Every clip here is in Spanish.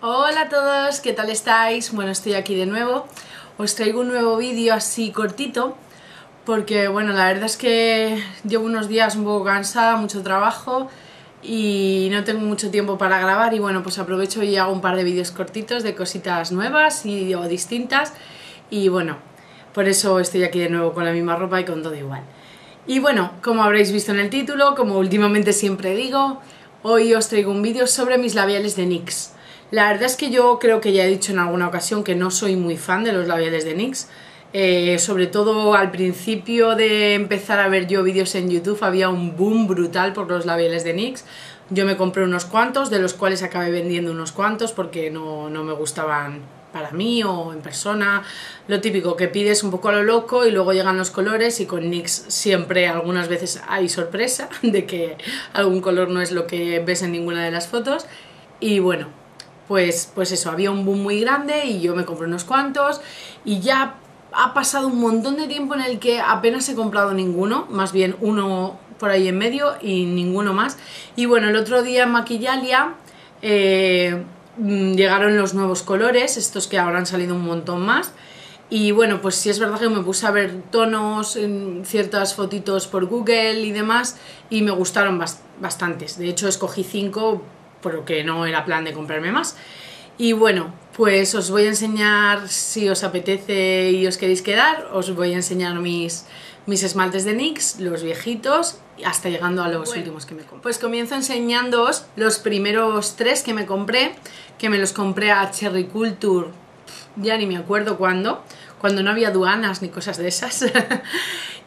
Hola a todos, ¿qué tal estáis? Bueno, estoy aquí de nuevo. Os traigo un nuevo vídeo así cortito porque, bueno, la verdad es que llevo unos días un poco cansada, mucho trabajo y no tengo mucho tiempo para grabar y, bueno, pues aprovecho y hago un par de vídeos cortitos de cositas nuevas y o distintas y, bueno, por eso estoy aquí de nuevo con la misma ropa y con todo igual. Y, bueno, como habréis visto en el título, como últimamente siempre digo, hoy os traigo un vídeo sobre mis labiales de NYX. La verdad es que yo creo que ya he dicho en alguna ocasión que no soy muy fan de los labiales de NYX, sobre todo al principio de empezar a ver yo vídeos en YouTube había un boom brutal por los labiales de NYX. Yo me compré unos cuantos, de los cuales acabé vendiendo unos cuantos porque no me gustaban para mí o en persona. Lo típico que pides un poco a lo loco y luego llegan los colores y con NYX siempre algunas veces hay sorpresa de que algún color no es lo que ves en ninguna de las fotos y bueno. Pues eso, había un boom muy grande y yo me compré unos cuantos y ya ha pasado un montón de tiempo en el que apenas he comprado ninguno, más bien uno por ahí en medio y ninguno más. Y bueno, el otro día en Maquillalia llegaron los nuevos colores, estos que ahora han salido un montón más. Y bueno, pues sí es verdad que me puse a ver tonos en ciertas fotitos por Google y demás y me gustaron bastantes. De hecho, escogí 5 porque no era plan de comprarme más. Y bueno, pues os voy a enseñar, si os apetece y os queréis quedar, os voy a enseñar mis esmaltes de NYX, los viejitos, hasta llegando a los últimos que me compré. Pues comienzo enseñándoos los primeros 3 que me compré, que me los compré a Cherry Culture, ya ni me acuerdo cuándo no había aduanas ni cosas de esas.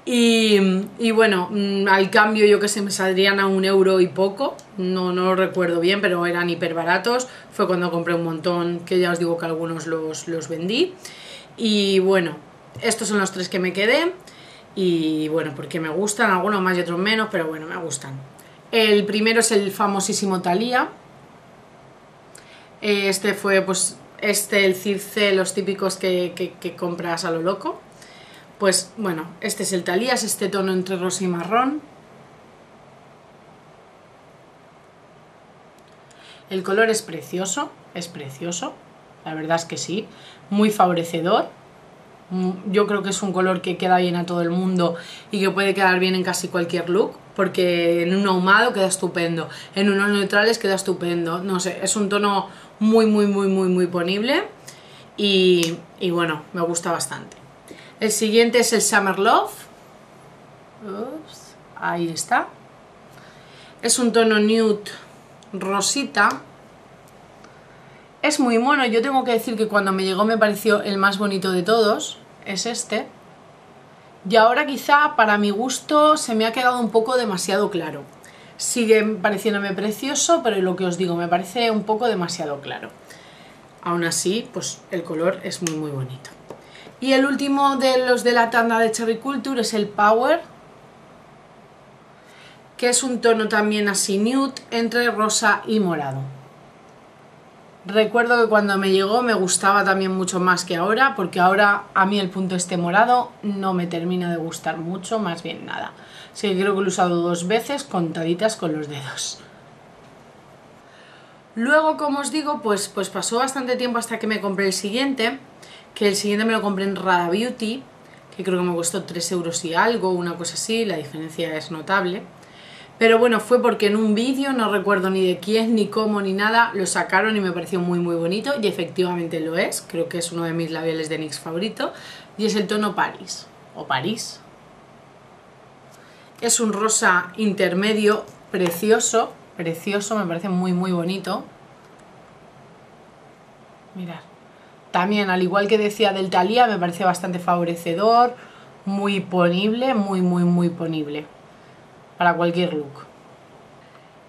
Y bueno, al cambio yo que sé, me saldrían a 1 euro y poco, no lo recuerdo bien, pero eran hiper baratos. Fue cuando compré un montón, que ya os digo que algunos los vendí. Y bueno, estos son los 3 que me quedé. Y bueno, porque me gustan, algunos más y otros menos, pero bueno, me gustan. El primero es el famosísimo Thalia. Este fue pues el Circe, los típicos que compras a lo loco. Pues bueno, este es el Thalia, es este tono entre rosa y marrón. El color es precioso, la verdad es que sí, muy favorecedor. Yo creo que es un color que queda bien a todo el mundo y que puede quedar bien en casi cualquier look, porque en un ahumado queda estupendo, en unos neutrales queda estupendo, no sé, es un tono muy ponible y bueno, me gusta bastante. El siguiente es el Summerlove. Ups, ahí está. Es un tono nude rosita. Es muy mono. Yo tengo que decir que cuando me llegó me pareció el más bonito de todos. Es este. Y ahora quizá para mi gusto se me ha quedado un poco demasiado claro. Sigue pareciéndome precioso, pero lo que os digo, me parece un poco demasiado claro. Aún así, pues el color es muy bonito. Y el último de los de la tanda de Cherry Culture es el Power, que es un tono también así nude, entre rosa y morado. Recuerdo que cuando me llegó me gustaba también mucho más que ahora, porque ahora a mí el punto este morado no me termina de gustar mucho, más bien nada. Así que creo que lo he usado 2 veces, contaditas con los dedos. Luego, como os digo, pues pasó bastante tiempo hasta que me compré el siguiente, que el siguiente me lo compré en Rada Beauty, que creo que me costó 3 euros y algo, una cosa así, la diferencia es notable. Pero bueno, fue porque en un vídeo, no recuerdo ni de quién, ni cómo, ni nada, lo sacaron y me pareció muy bonito, y efectivamente lo es, creo que es uno de mis labiales de NYX favorito, y es el tono Paris, o París. Es un rosa intermedio precioso, precioso, me parece muy bonito. Mirad. También, al igual que decía del Thalia, me parece bastante favorecedor, muy ponible, muy ponible para cualquier look.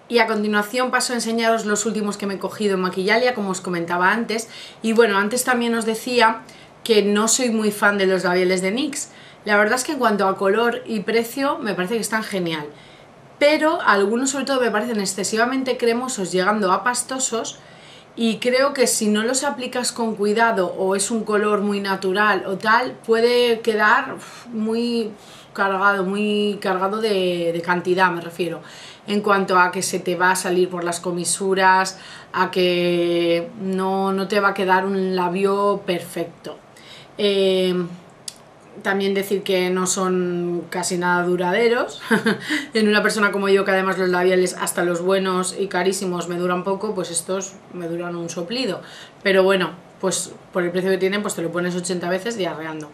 Y a continuación paso a enseñaros los últimos que me he cogido en Maquillalia, como os comentaba antes. Y bueno, antes también os decía que no soy muy fan de los labiales de NYX. La verdad es que en cuanto a color y precio me parece que están genial, pero algunos sobre todo me parecen excesivamente cremosos, llegando a pastosos. Y creo que si no los aplicas con cuidado o es un color muy natural o tal, puede quedar muy cargado de cantidad, me refiero. en cuanto a que se te va a salir por las comisuras, a que no te va a quedar un labio perfecto. También decir que no son casi nada duraderos. En una persona como yo, que además los labiales, hasta los buenos y carísimos, me duran poco, pues estos me duran un soplido. Pero bueno, pues por el precio que tienen, pues te lo pones 80 veces diarreando.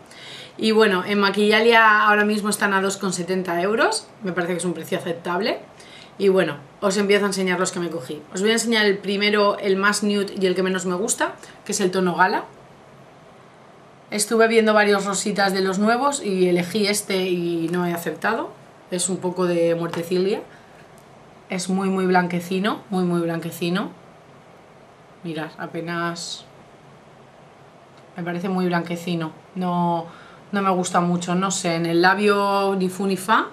Y bueno, en Maquillalia ahora mismo están a 2,70 €. Me parece que es un precio aceptable. Y bueno, os empiezo a enseñar los que me cogí. Os voy a enseñar el primero, el más nude y el que menos me gusta, que es el tono Gala. Estuve viendo varios rositas de los nuevos y elegí este y no he acertado. Es un poco de muertecilia. Es muy muy blanquecino, muy muy blanquecino. Mirad, apenas... me parece muy blanquecino. No me gusta mucho, no sé, en el labio ni fu ni fa,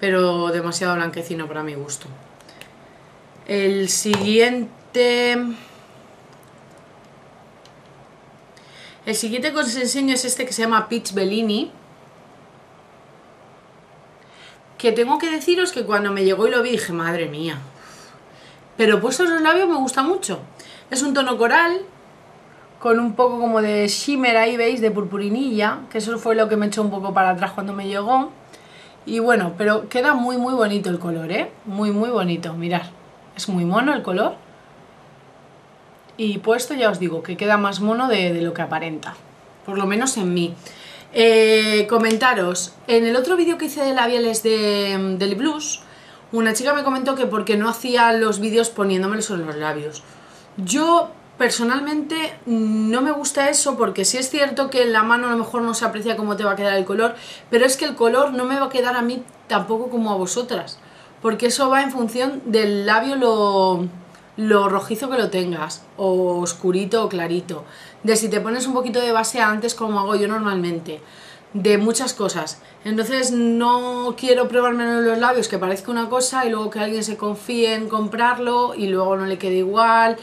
pero demasiado blanquecino para mi gusto. El siguiente... el siguiente que os enseño es este, que se llama Peach Bellini, que tengo que deciros que cuando me llegó y lo vi dije, madre mía, pero puesto en los labios me gusta mucho. Es un tono coral con un poco como de shimmer ahí, veis, de purpurinilla, que eso fue lo que me echó un poco para atrás cuando me llegó. Y bueno, pero queda muy muy bonito el color, ¿eh? Muy muy bonito, mirad, es muy mono el color. Y puesto, ya os digo, que queda más mono de lo que aparenta, por lo menos en mí. Comentaros, en el otro vídeo que hice de labiales de Lip Blush, una chica me comentó que porque no hacía los vídeos poniéndomelos en los labios. Yo personalmente no me gusta eso, porque sí es cierto que en la mano a lo mejor no se aprecia cómo te va a quedar el color, pero es que el color no me va a quedar a mí tampoco como a vosotras, porque eso va en función del labio lo rojizo que lo tengas, o oscurito o clarito, de si te pones un poquito de base antes, como hago yo normalmente, de muchas cosas. Entonces no quiero probármelo en los labios, que parezca una cosa y luego que alguien se confíe en comprarlo y luego no le quede igual.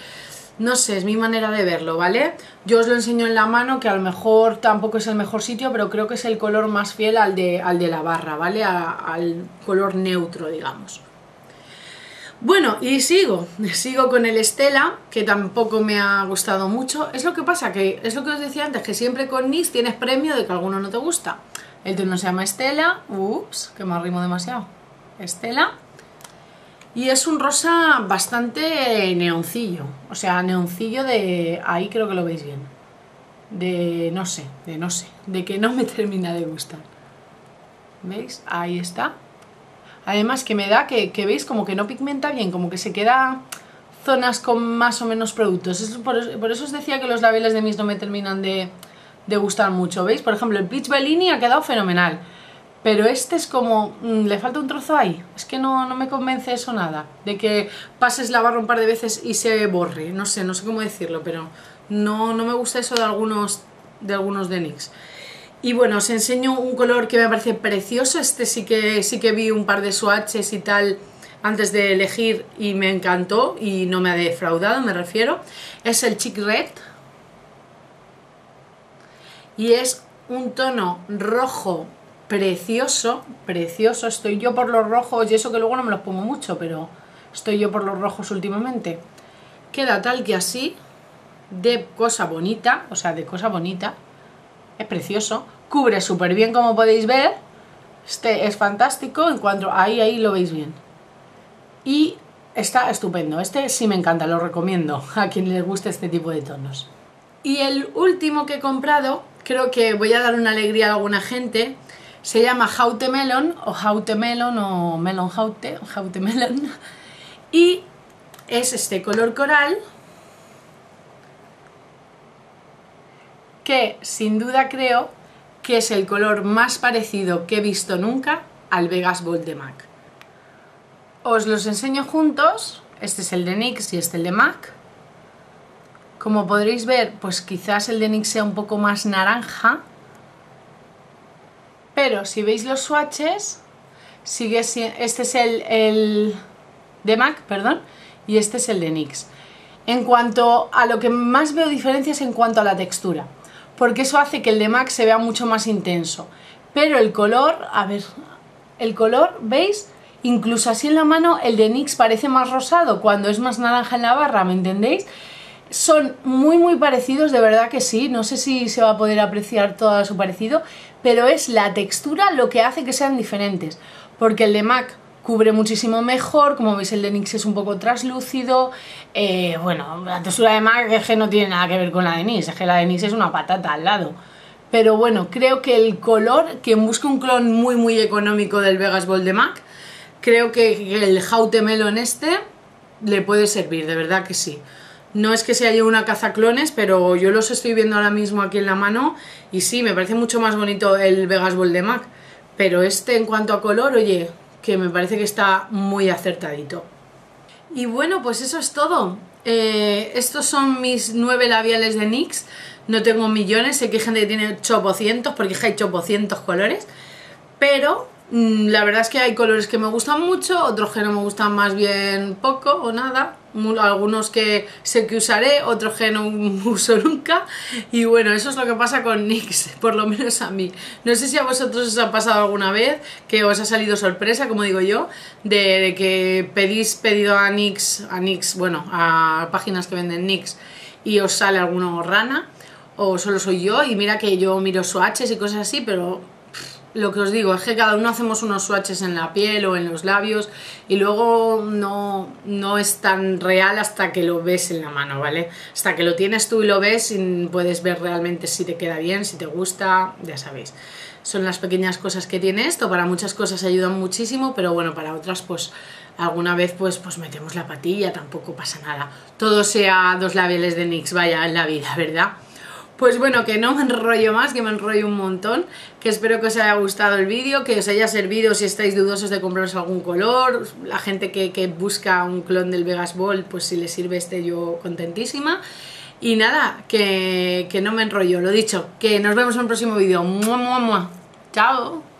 No sé, es mi manera de verlo, ¿vale? Yo os lo enseño en la mano, que a lo mejor tampoco es el mejor sitio, pero creo que es el color más fiel al de la barra, ¿vale? Al color neutro, digamos. Bueno, y sigo con el Stella, que tampoco me ha gustado mucho. Es lo que pasa, que es lo que os decía antes, que siempre con NYX tienes premio de que alguno no te gusta. El tono se llama Stella, ups, que me arrimo demasiado, Stella, y es un rosa bastante neoncillo, o sea, neoncillo de, ahí creo que lo veis bien, de que no me termina de gustar, ¿veis? Ahí está. Además que me da que veis como que no pigmenta bien, como que se queda zonas con más o menos productos. Es por eso os decía que los labiales de NYX no me terminan de gustar mucho, ¿veis? Por ejemplo, el Peach Bellini ha quedado fenomenal, pero este es como, le falta un trozo ahí. Es que no me convence eso nada, de que pases la barra un par de veces y se borre. No sé cómo decirlo, pero no me gusta eso de algunos de NYX. Y bueno, os enseño un color que me parece precioso. Este sí que vi un par de swatches y tal antes de elegir y me encantó y no me ha defraudado, me refiero. Es el Chic Red y es un tono rojo precioso, precioso. Estoy yo por los rojos, y eso que luego no me los pongo mucho, pero estoy yo por los rojos últimamente. Queda tal que así, de cosa bonita, o sea, de cosa bonita. Es precioso, cubre súper bien, como podéis ver. Este es fantástico, en cuanto ahí lo veis bien, y está estupendo. Este sí me encanta, lo recomiendo a quien les guste este tipo de tonos. Y el último que he comprado, creo que voy a dar una alegría a alguna gente, se llama Haute Melon o Haute Melon o Melon Haute, Haute Melon, y es este color coral, que sin duda creo que es el color más parecido que he visto nunca al Vegas Volt de MAC. Os los enseño juntos. Este es el de NYX y este el de MAC. Como podréis ver, pues quizás el de NYX sea un poco más naranja, pero si veis los swatches, sigue siendo, este es el de MAC, perdón, y este es el de NYX. En cuanto a lo que más veo diferencias en cuanto a la textura, porque eso hace que el de MAC se vea mucho más intenso, pero el color, a ver, el color, ¿veis? Incluso así en la mano el de NYX parece más rosado cuando es más naranja en la barra, ¿me entendéis? Son muy muy parecidos, de verdad que sí. No sé si se va a poder apreciar todo su parecido, pero es la textura lo que hace que sean diferentes. Porque el de MAC cubre muchísimo mejor, como veis el de NYX es un poco traslúcido. Bueno, la textura de MAC es que no tiene nada que ver con la de NYX, es que la de NYX es una patata al lado. Pero bueno, creo que el color, quien busque un clon muy muy económico del Vegas Volt de MAC, creo que el Haute Melon este le puede servir, de verdad que sí. No es que sea yo una cazaclones, pero yo los estoy viendo ahora mismo aquí en la mano y sí, me parece mucho más bonito el Vegas Volt de MAC, pero este en cuanto a color, oye, que me parece que está muy acertadito. Y bueno, pues eso es todo. Estos son mis 9 labiales de NYX. No tengo millones, sé que hay gente que tiene 800, porque hay 800 colores, pero la verdad es que hay colores que me gustan mucho, otros que no me gustan más bien poco o nada, algunos que sé que usaré, otros que no uso nunca, y bueno, eso es lo que pasa con NYX, por lo menos a mí. No sé si a vosotros os ha pasado alguna vez que os ha salido sorpresa, como digo yo, de que pedís pedido a NYX, bueno, a páginas que venden NYX, y os sale alguno rana, o solo soy yo, y mira que yo miro swatches y cosas así, pero lo que os digo es que cada uno hacemos unos swatches en la piel o en los labios y luego no es tan real hasta que lo ves en la mano, ¿vale? Hasta que lo tienes tú y lo ves y puedes ver realmente si te queda bien, si te gusta, ya sabéis. Son las pequeñas cosas que tiene esto, para muchas cosas ayudan muchísimo, pero bueno, para otras pues alguna vez pues metemos la patilla, tampoco pasa nada. Todo sea 2 labiales de NYX, vaya, en la vida, ¿verdad? Pues bueno, que no me enrollo más, que me enrollo un montón, que espero que os haya gustado el vídeo, que os haya servido si estáis dudosos de compraros algún color, la gente que busca un clon del Vegas Volt, pues si le sirve este yo contentísima, y nada, que no me enrollo, lo dicho, que nos vemos en un próximo vídeo, ¡mua, mua, mua! ¡Chao!